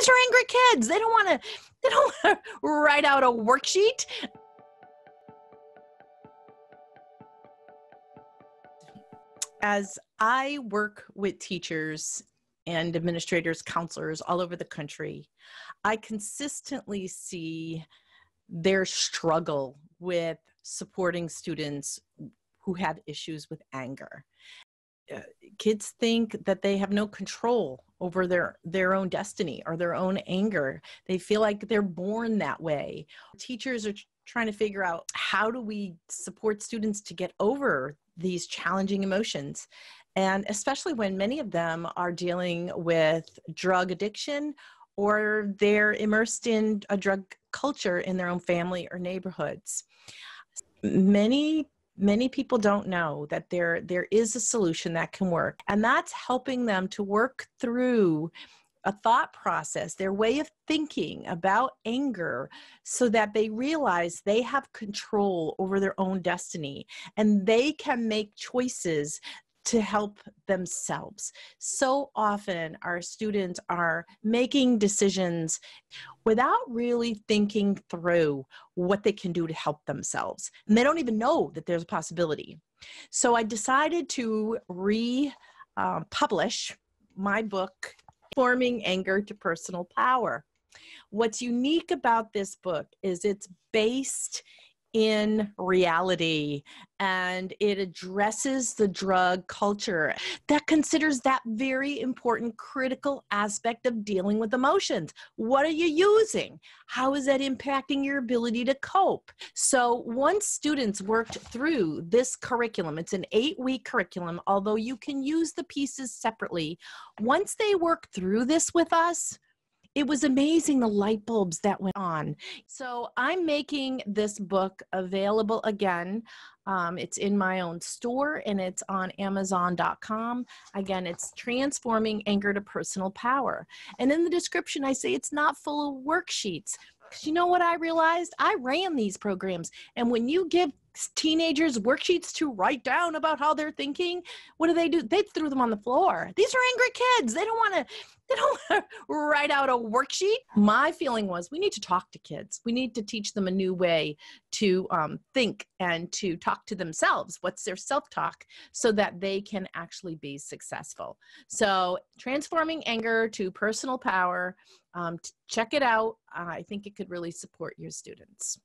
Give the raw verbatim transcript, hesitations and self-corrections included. These are angry kids. They don't want to, they don't want to write out a worksheet. As I work with teachers and administrators, counselors all over the country, I consistently see their struggle with supporting students who have issues with anger. Uh, kids think that they have no control over their, their own destiny or their own anger. They feel like they're born that way. Teachers are trying to figure out, how do we support students to get over these challenging emotions? And especially when many of them are dealing with drug addiction, or they're immersed in a drug culture in their own family or neighborhoods. Many, many people don't know that there, there is a solution that can work, and that's helping them to work through a thought process, their way of thinking about anger, so that they realize they have control over their own destiny and they can make choices to help themselves. So often our students are making decisions without really thinking through what they can do to help themselves. And they don't even know that there's a possibility. So I decided to re-publish my book, Transforming Anger to Personal Power. What's unique about this book is it's based in reality, and it addresses the drug culture that considers that very important, critical aspect of dealing with emotions. What are you using? How is that impacting your ability to cope? So once students worked through this curriculum, it's an eight-week curriculum, although you can use the pieces separately. Once they work through this with us, it was amazing the light bulbs that went on. So I'm making this book available again. Um, it's in my own store, and it's on amazon dot com. Again, it's Transforming Anger to Personal Power. And in the description, I say it's not full of worksheets. Because you know what I realized? I ran these programs. And when you give teenagers worksheets to write down about how they're thinking, what do they do? They threw them on the floor. These are angry kids. They don't want to, they don't want to write out a worksheet. My feeling was, we need to talk to kids. We need to teach them a new way to um, think and to talk to themselves. What's their self-talk, so that they can actually be successful. So Transforming Anger to Personal Power, um, check it out. Uh, I think it could really support your students.